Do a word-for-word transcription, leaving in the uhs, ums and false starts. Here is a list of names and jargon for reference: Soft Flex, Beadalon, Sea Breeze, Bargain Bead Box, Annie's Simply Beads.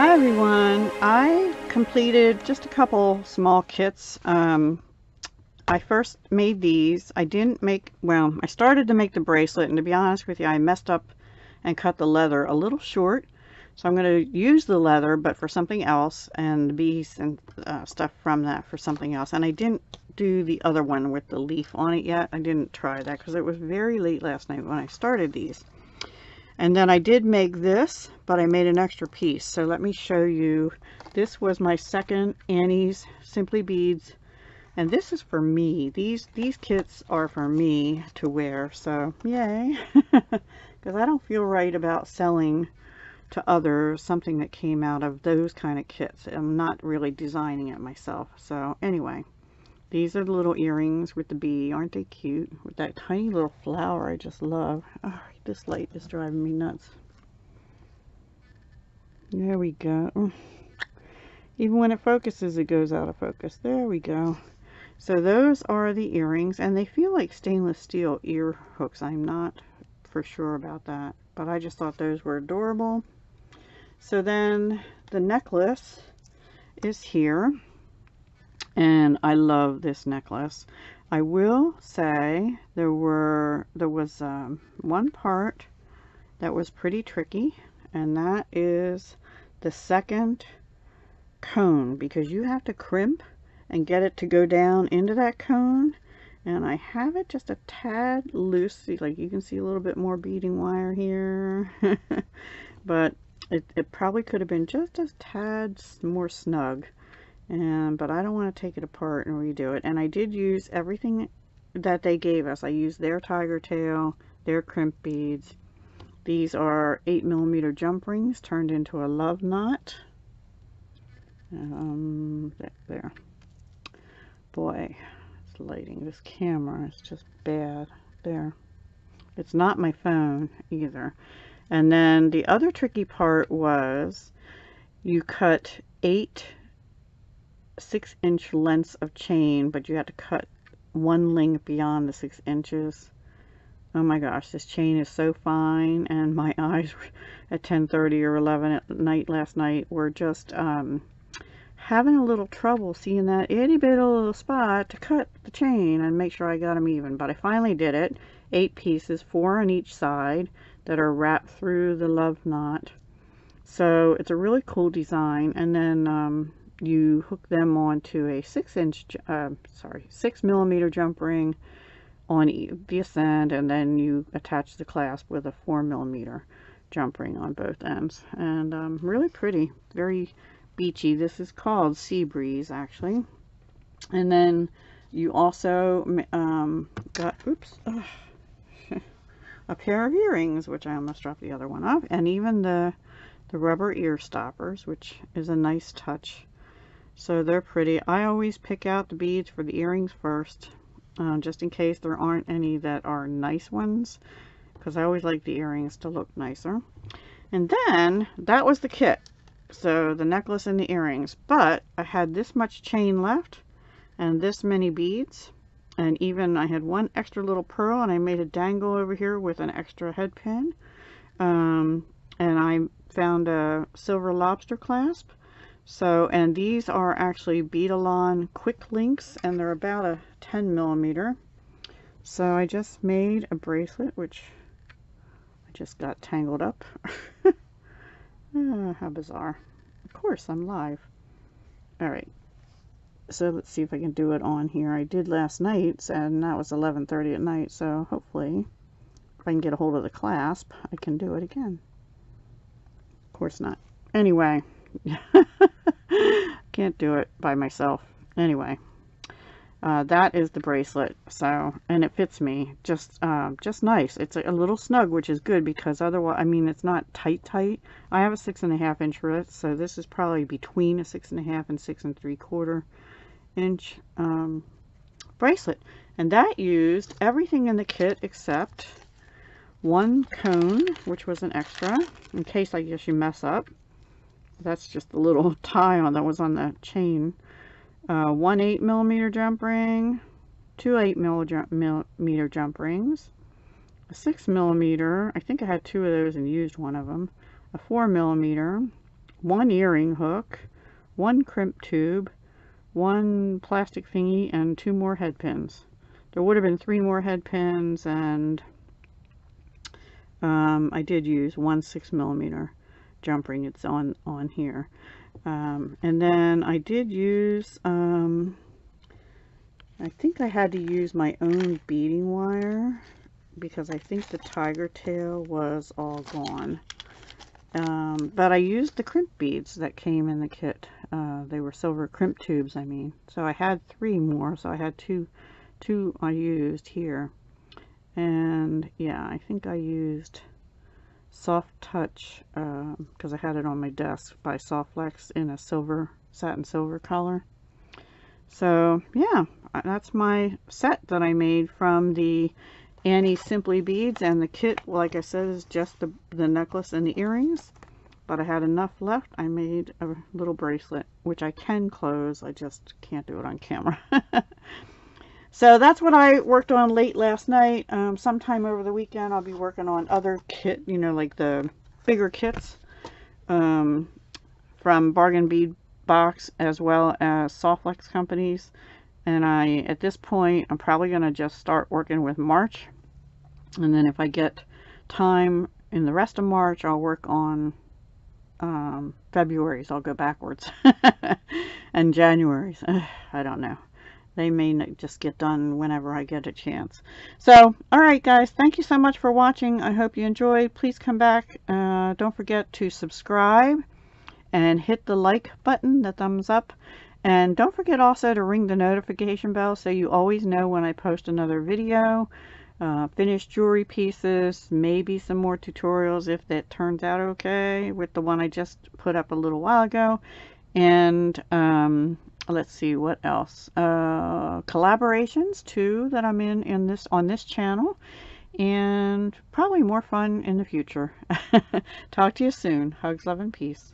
Hi everyone, I completed just a couple small kits. Um, I first made these. I didn't make, well, I started to make the bracelet, and to be honest with you, I messed up and cut the leather a little short. So I'm going to use the leather, but for something else, and the beads and uh, stuff from that for something else. And I didn't do the other one with the leaf on it yet. I didn't try that because it was very late last night when I started these. And then I did make this, but I made an extra piece. So let me show you. This was my second Annie's Simply Beads. And this is for me. These these kits are for me to wear. So yay. Because I don't feel right about selling to others something that came out of those kind of kits. I'm not really designing it myself. So anyway, these are the little earrings with the bee. Aren't they cute? With that tiny little flower I just love. Oh, this light is driving me nuts. There we go. Even when it focuses, it goes out of focus. There we go. So those are the earrings, and they feel like stainless steel ear hooks. I'm not for sure about that, but I just thought those were adorable. So then the necklace is here, and I love this necklace. I will say there were there was um, one part that was pretty tricky, and that is the second cone, because you have to crimp and get it to go down into that cone, and I have it just a tad loose. Like you can see a little bit more beading wire here, but it, it probably could have been just a tad more snug. And, but I don't want to take it apart and redo it. And I did use everything that they gave us. I used their tiger tail, their crimp beads. These are eight millimeter jump rings turned into a love knot. Um, there, there. Boy, it's lighting. This camera is just bad. There. It's not my phone either. And then the other tricky part was you cut eight... six inch lengths of chain, but you had to cut one link beyond the six inches. Oh my gosh, this chain is so fine, and my eyes at ten thirty or eleven at night last night were just um having a little trouble seeing that itty bitty little spot to cut the chain and make sure I got them even. But I finally did it. Eight pieces, four on each side, that are wrapped through the love knot. So it's a really cool design. And then um you hook them onto a six inch, uh, sorry, six millimeter jump ring on this end, and then you attach the clasp with a four millimeter jump ring on both ends. And um, really pretty, very beachy. This is called Sea Breeze, actually. And then you also um, got, oops, uh, a pair of earrings, which I almost dropped the other one off, and even the the rubber ear stoppers, which is a nice touch. So they're pretty. I always pick out the beads for the earrings first, uh, just in case there aren't any that are nice ones, because I always like the earrings to look nicer. And then that was the kit. So the necklace and the earrings, but I had this much chain left and this many beads, and even I had one extra little pearl, and I made a dangle over here with an extra head pin. Um, and I found a silver lobster clasp. So, and these are actually Beadalon quick links, and they're about a ten millimeter. So I just made a bracelet, which I just got tangled up. Oh, how bizarre. Of course I'm live. All right, so let's see if I can do it on here. I did last night's, and that was eleven thirty at night, so hopefully if I can get a hold of the clasp, I can do it again. Of course not. Anyway. Can't do it by myself. Anyway, uh, that is the bracelet. So, and it fits me just um, just nice. It's a, a little snug, which is good, because otherwise, I mean, it's not tight tight. I have a six and a half inch wrist, so this is probably between a six and a half and six and three quarter inch um, bracelet. And that used everything in the kit except one cone, which was an extra in case, I guess, you mess up. That's just the little tie on that was on the chain. Uh, one eight millimeter jump ring, two eight millimeter jump rings, a six millimeter. I think I had two of those and used one of them. A four millimeter, one earring hook, one crimp tube, one plastic thingy, and two more head pins. There would have been three more head pins, and um, I did use one six millimeter jump ring. It's on on here, um, and then I did use. Um, I think I had to use my own beading wire because I think the tiger tail was all gone. Um, but I used the crimp beads that came in the kit. Uh, they were silver crimp tubes, I mean. So I had three more, so I had two, two I used here. And yeah, I think I used Soft Touch, because uh, I had it on my desk, by Soft Flex in a silver, satin silver color. So yeah, that's my set that I made from the Annie's Simply Beads, and the kit, like I said, is just the, the necklace and the earrings, but I had enough left. I made a little bracelet, which I can close. I just can't do it on camera. So that's what I worked on late last night. Um, sometime over the weekend, I'll be working on other kit, you know, like the bigger kits um, from Bargain Bead Box as well as Soft Flex companies. And I, at this point, I'm probably going to just start working with March. And then if I get time in the rest of March, I'll work on um, February. So I'll go backwards. And January's, uh, I don't know. They may just get done whenever I get a chance. So, all right, guys. Thank you so much for watching. I hope you enjoyed. Please come back. Uh, don't forget to subscribe and hit the like button, the thumbs up. And don't forget also to ring the notification bell so you always know when I post another video, uh, finished jewelry pieces, maybe some more tutorials if that turns out okay with the one I just put up a little while ago. And um, let's see what else, uh, collaborations too that I'm in, in this, on this channel, and probably more fun in the future. Talk to you soon. Hugs, love, and peace.